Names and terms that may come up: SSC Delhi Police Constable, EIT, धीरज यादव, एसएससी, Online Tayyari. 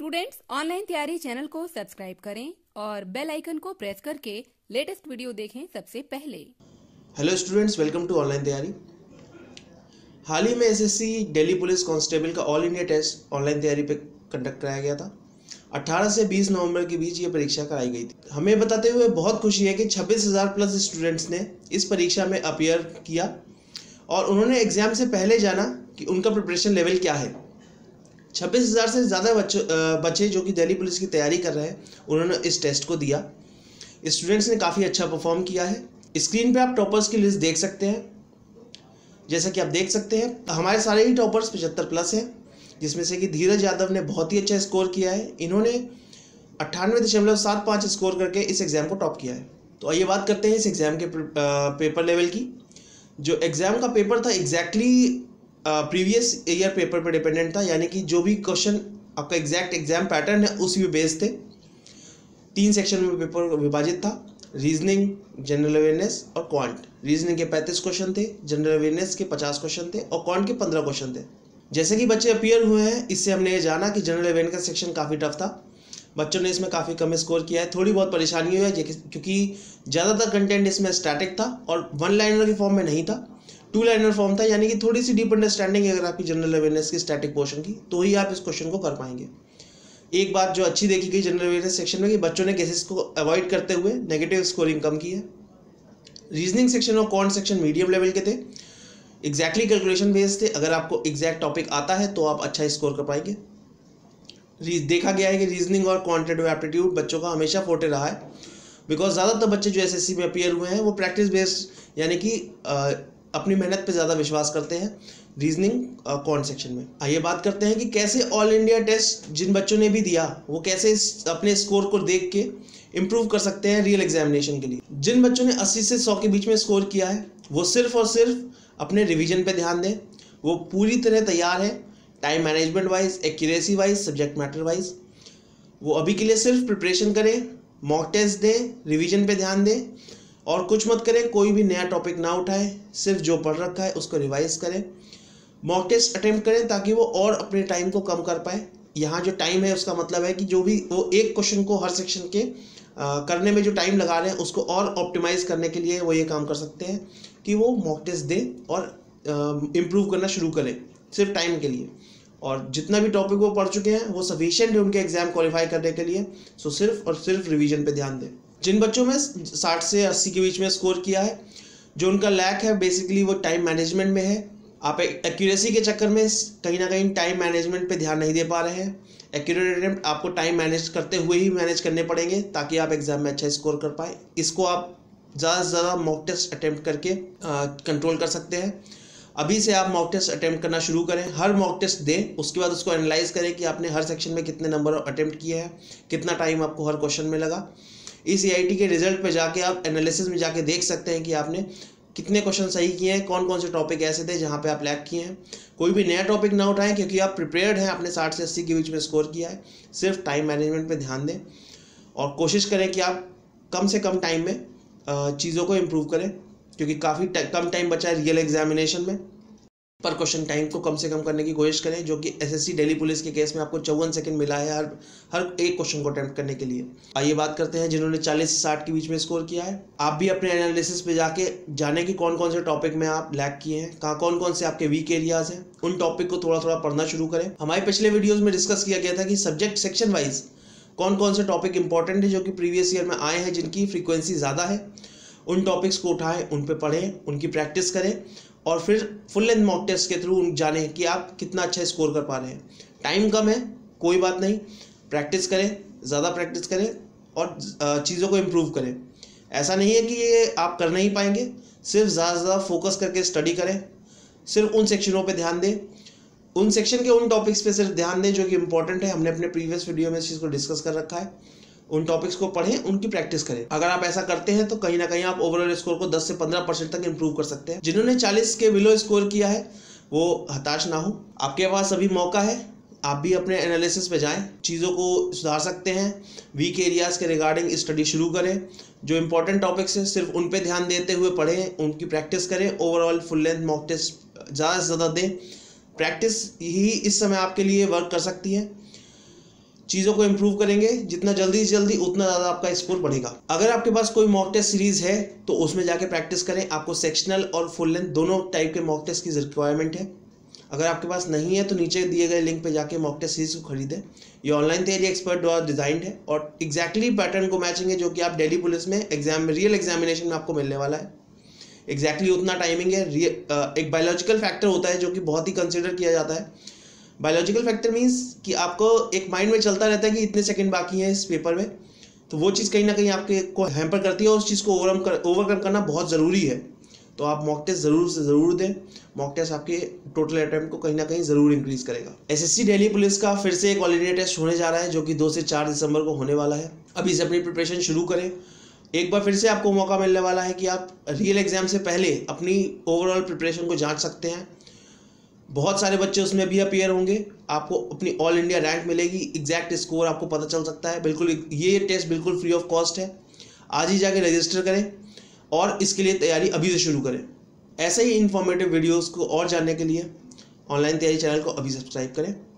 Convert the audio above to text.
Students, online तैयारी channel को subscribe करें और बेल आइकन को प्रेस करके लेटेस्ट वीडियो देखें सबसे पहले। Hello students, welcome to online तैयारी। हाल ही में एसएससी दिल्ली पुलिस कांस्टेबल का ऑल इंडिया टेस्ट ऑनलाइन तैयारी पे कंडक्ट कराया गया था। 18 से 20 नवंबर के बीच ये परीक्षा कराई गई थी। हमें बताते हुए बहुत खुशी है कि 26,000 प्लस स्टूडेंट्स ने इस परीक्षा में अपीयर किया और उन्होंने एग्जाम से पहले जाना कि उनका प्रिपरेशन लेवल क्या है। 26,000 से ज़्यादा बच्चे जो कि दिल्ली पुलिस की तैयारी कर रहे हैं, उन्होंने इस टेस्ट को दिया। स्टूडेंट्स ने काफ़ी अच्छा परफॉर्म किया है। स्क्रीन पर आप टॉपर्स की लिस्ट देख सकते हैं। जैसा कि आप देख सकते हैं, हमारे सारे ही टॉपर्स 75+ हैं, जिसमें से कि धीरज यादव ने बहुत ही अच्छा स्कोर किया है। इन्होंने 98.75 स्कोर करके इस एग्ज़ाम को टॉप किया है। तो आइए बात करते हैं इस एग्ज़ाम के पेपर लेवल की। जो एग्ज़ाम का पेपर था एग्जैक्टली प्रीवियस ईयर पेपर पर डिपेंडेंट था, यानी कि जो भी क्वेश्चन आपका एग्जैक्ट एग्ज़ाम पैटर्न है उसी पे बेस्ड थे। 3 सेक्शन में पेपर विभाजित था। रीजनिंग, जनरल अवेयरनेस और क्वांट। रीजनिंग के 35 क्वेश्चन थे, जनरल अवेयरनेस के 50 क्वेश्चन थे और क्वांट के 15 क्वेश्चन थे। जैसे कि बच्चे अपीयर हुए हैं, इससे हमने ये जाना कि जनरल अवेयरनेस का सेक्शन काफ़ी टफ था। बच्चों ने इसमें काफ़ी कम स्कोर किया है। थोड़ी बहुत परेशानी हुई है क्योंकि ज़्यादातर कंटेंट इसमें स्टैटिक था और 1 लाइनर के फॉर्म में नहीं था, 2 लाइनर फॉर्म था। यानी कि थोड़ी सी डीप अंडरस्टैंडिंग अगर आपकी जनरल अवेयरनेस की स्टैटिक पोर्शन की, तो ही आप इस क्वेश्चन को कर पाएंगे। एक बात जो अच्छी देखी गई जनरल अवेयरनेस सेक्शन में कि बच्चों ने केसेस को अवॉइड करते हुए नेगेटिव स्कोरिंग कम की है। रीजनिंग सेक्शन और क्वांट सेक्शन मीडियम लेवल के थे। एग्जैक्टली कैलकुलेशन बेस्ड थे। अगर आपको एग्जैक्ट टॉपिक आता है तो आप अच्छा स्कोर कर पाएंगे। देखा गया है कि रीजनिंग और क्वांटिटेटिव एप्टीट्यूड बच्चों का हमेशा फोटे रहा है, बिकॉज ज़्यादातर बच्चे जो एसएससी में अपीयर हुए हैं वो प्रैक्टिस बेस्ड, यानी कि अपनी मेहनत पे ज़्यादा विश्वास करते हैं रीजनिंग क्वांट सेक्शन में। आइए बात करते हैं कि कैसे ऑल इंडिया टेस्ट जिन बच्चों ने भी दिया वो कैसे अपने स्कोर को देख के इम्प्रूव कर सकते हैं रियल एग्जामिनेशन के लिए। जिन बच्चों ने 80 से 100 के बीच में स्कोर किया है वो सिर्फ और सिर्फ अपने रिवीजन पे ध्यान दें। वो पूरी तरह तैयार है, time management wise, accuracy wise, subject matter wise. वो अभी के लिए सिर्फ प्रिपरेशन करें, मॉक टेस्ट दें, रिवीजन पे ध्यान दें और कुछ मत करें। कोई भी नया टॉपिक ना उठाएं, सिर्फ जो पढ़ रखा है उसको रिवाइज करें। मॉक टेस्ट अटेम्प्ट करें ताकि वो और अपने टाइम को कम कर पाए। यहाँ जो टाइम है उसका मतलब है कि जो भी वो एक क्वेश्चन को हर सेक्शन के करने में जो टाइम लगा रहे हैं उसको और ऑप्टिमाइज़ करने के लिए वो ये काम कर सकते हैं कि वो मॉक टेस्ट दें और इम्प्रूव करना शुरू करें सिर्फ टाइम के लिए। और जितना भी टॉपिक वो पढ़ चुके हैं वो सफिशिएंट है उनके एग्जाम क्वालिफाई करने के लिए। सो सिर्फ और सिर्फ रिवीजन पे ध्यान दें। जिन बच्चों में 60 से 80 के बीच में स्कोर किया है, जो उनका लैक है बेसिकली वो टाइम मैनेजमेंट में है। आप एक्यूरेसी के चक्कर में कहीं ना कहीं टाइम मैनेजमेंट पे ध्यान नहीं दे पा रहे हैं। एक्यूरेट अटेम्प्ट आपको टाइम मैनेज करते हुए ही मैनेज करने पड़ेंगे ताकि आप एग्जाम में अच्छा स्कोर कर पाए। इसको आप ज़्यादा से ज़्यादा मॉक टेस्ट अटेम्प्ट करके कंट्रोल कर सकते हैं। अभी से आप मॉक टेस्ट अटेम्प्ट करना शुरू करें। हर मॉक टेस्ट दें, उसके बाद उसको एनालाइज करें कि आपने हर सेक्शन में कितने नंबर अटेम्प्ट किए हैं, कितना टाइम आपको हर क्वेश्चन में लगा। इस EIT के रिजल्ट पे जाके आप एनालिसिस में जाके देख सकते हैं कि आपने कितने क्वेश्चन सही किए हैं, कौन कौन से टॉपिक ऐसे थे जहाँ पे आप लैग किए हैं। कोई भी नया टॉपिक ना उठाएं क्योंकि आप प्रिपेयर्ड हैं, आपने 60 से 80 के बीच में स्कोर किया है। सिर्फ टाइम मैनेजमेंट पे ध्यान दें और कोशिश करें कि आप कम से कम टाइम में चीज़ों को इम्प्रूव करें, क्योंकि काफ़ी कम टाइम बचा है रियल एग्जामिनेशन में। पर क्वेश्चन टाइम को कम से कम करने की कोशिश करें, जो कि एसएससी दिल्ली पुलिस के केस में आपको 54 सेकंड मिला है हर एक क्वेश्चन को अटेम्प्ट करने के लिए। आइए बात करते हैं जिन्होंने 40 से 60 के बीच में स्कोर किया है। आप भी अपने एनालिसिस पे जाके जाने कि कौन कौन से टॉपिक में आप लैग किए हैं, कहाँ कौन कौन से आपके वीक एरियाज हैं। उन टॉपिक को थोड़ा थोड़ा पढ़ना शुरू करें। हमारे पिछले वीडियोज़ में डिस्कस किया गया था कि सब्जेक्ट सेक्शन वाइज कौन कौन से टॉपिक इंपॉर्टेंट है जो कि प्रीवियस ईयर में आए हैं, जिनकी फ्रीक्वेंसी ज़्यादा है। उन टॉपिक्स को उठाएँ, उन पर पढ़ें, उनकी प्रैक्टिस करें और फिर फुल लेंथ मॉक टेस्ट के थ्रू जाने कि आप कितना अच्छा स्कोर कर पा रहे हैं। टाइम कम है, कोई बात नहीं, प्रैक्टिस करें, ज़्यादा प्रैक्टिस करें और चीज़ों को इम्प्रूव करें। ऐसा नहीं है कि ये आप कर नहीं पाएंगे। सिर्फ ज़्यादा से ज़्यादा फोकस करके स्टडी करें, सिर्फ उन सेक्शनों पे ध्यान दें, उन सेक्शन के उन टॉपिक्स पे सिर्फ ध्यान दें जो कि इंपॉर्टेंट है। हमने अपने प्रीवियस वीडियो में इस चीज़ को डिस्कस कर रखा है। उन टॉपिक्स को पढ़ें, उनकी प्रैक्टिस करें। अगर आप ऐसा करते हैं तो कहीं ना कहीं आप ओवरऑल स्कोर को 10 से 15% तक इंप्रूव कर सकते हैं। जिन्होंने 40 के बिलो स्कोर किया है वो हताश ना हो, आपके पास अभी मौका है। आप भी अपने एनालिसिस पे जाएं, चीज़ों को सुधार सकते हैं। वीक एरियाज़ के रिगार्डिंग स्टडी शुरू करें। जो इंपॉर्टेंट टॉपिक्स हैं सिर्फ उन पर ध्यान देते हुए पढ़ें, उनकी प्रैक्टिस करें। Overall full length mock test ज़्यादा से ज़्यादा दें। प्रैक्टिस ही इस समय आपके लिए वर्क कर सकती है। चीज़ों को इम्प्रूव करेंगे, जितना जल्दी से जल्दी उतना ज़्यादा आपका स्कोर बढ़ेगा। अगर आपके पास कोई मॉक टेस्ट सीरीज़ है तो उसमें जाके प्रैक्टिस करें, आपको सेक्शनल और फुल लेंथ दोनों टाइप के मॉक टेस्ट की रिक्वायरमेंट है। अगर आपके पास नहीं है तो नीचे दिए गए लिंक पे जाके मॉक टेस्ट सीरीज को खरीदें। ये ऑनलाइन तैयारी एक्सपर्ट द्वारा डिजाइंड है और एग्जैक्टली पैटर्न को मैचिंग है जो कि आप दिल्ली पुलिस में रियल एग्जामिनेशन में आपको मिलने वाला है। एग्जैक्टली उतना टाइमिंग है। एक बायोलॉजिकल फैक्टर होता है जो कि बहुत ही कंसिडर किया जाता है। बायोलॉजिकल फैक्टर मीन्स कि आपको एक माइंड में चलता रहता है कि इतने सेकेंड बाकी हैं इस पेपर में, तो वो चीज़ कहीं ना कहीं आपके को हैम्पर करती है और उस चीज़ को ओवरकम करना बहुत ज़रूरी है। तो आप मॉक टेस्ट ज़रूर से ज़रूर दें। मॉक टेस्ट आपके टोटल अटैम्प्ट को कहीं ना कहीं ज़रूर इंक्रीज़ करेगा। एसएससी दिल्ली पुलिस का फिर से एक ऑलरेडी टेस्ट होने जा रहा है जो कि 2 से 4 दिसंबर को होने वाला है। अभी से अपनी प्रिपरेशन शुरू करें। एक बार फिर से आपको मौका मिलने वाला है कि आप रियल एग्जाम से पहले अपनी ओवरऑल प्रिपरेशन को जाँच सकते हैं। बहुत सारे बच्चे उसमें भी अपेयर होंगे, आपको अपनी ऑल इंडिया रैंक मिलेगी, एग्जैक्ट स्कोर आपको पता चल सकता है। बिल्कुल ये टेस्ट बिल्कुल फ्री ऑफ कॉस्ट है। आज ही जाके रजिस्टर करें और इसके लिए तैयारी अभी से शुरू करें। ऐसे ही इन्फॉर्मेटिव वीडियोस को और जानने के लिए ऑनलाइन तैयारी चैनल को अभी सब्सक्राइब करें।